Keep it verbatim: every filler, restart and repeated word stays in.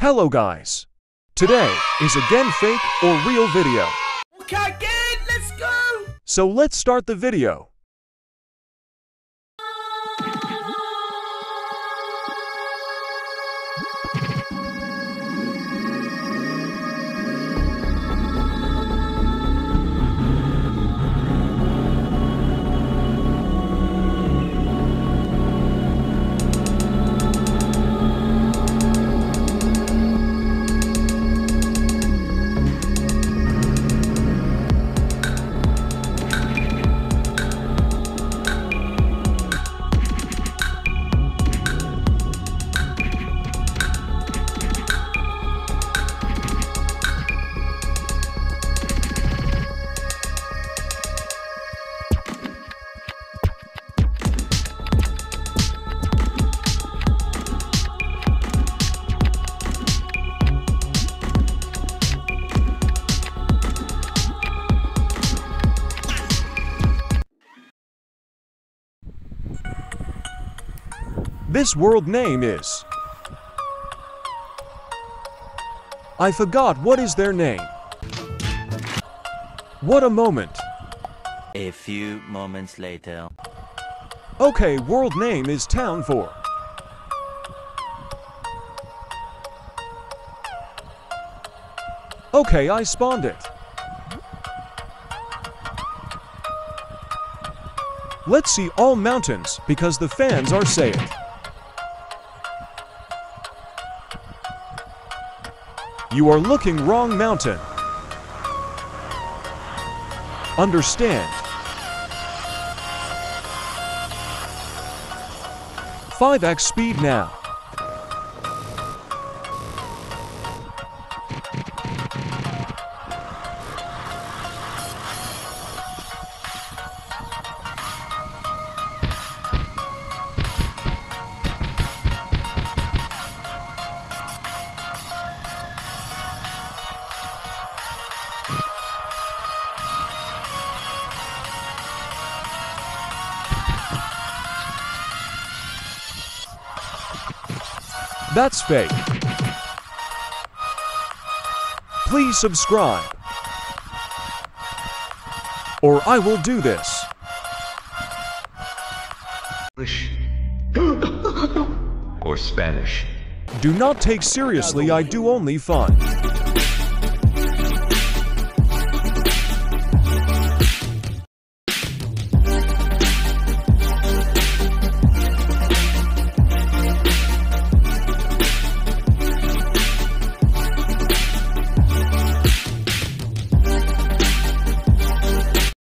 Hello guys! Today is again fake or real video. Okay, good, let's go! So let's start the video. This world name is... I forgot what is their name. What a moment. A few moments later. Okay, world name is town for... Okay, I spawned it. Let's see all mountains because the fans are saying. You are looking wrong mountain. Understand. five x speed now. That's fake. Please subscribe, or I will do this. English or Spanish. Do not take seriously, I do only fun.